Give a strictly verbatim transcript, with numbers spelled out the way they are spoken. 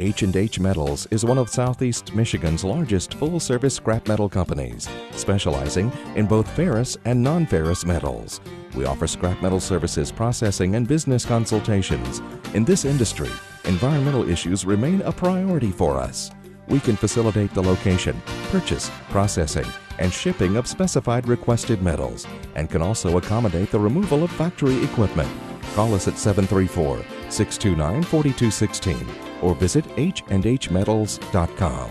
H and H Metals is one of Southeast Michigan's largest full-service scrap metal companies, specializing in both ferrous and non-ferrous metals. We offer scrap metal services, processing, and business consultations. In this industry, environmental issues remain a priority for us. We can facilitate the location, purchase, processing, and shipping of specified requested metals, and can also accommodate the removal of factory equipment. Call us at seven three four, six two nine, four two one six or visit H and H Metals dot com.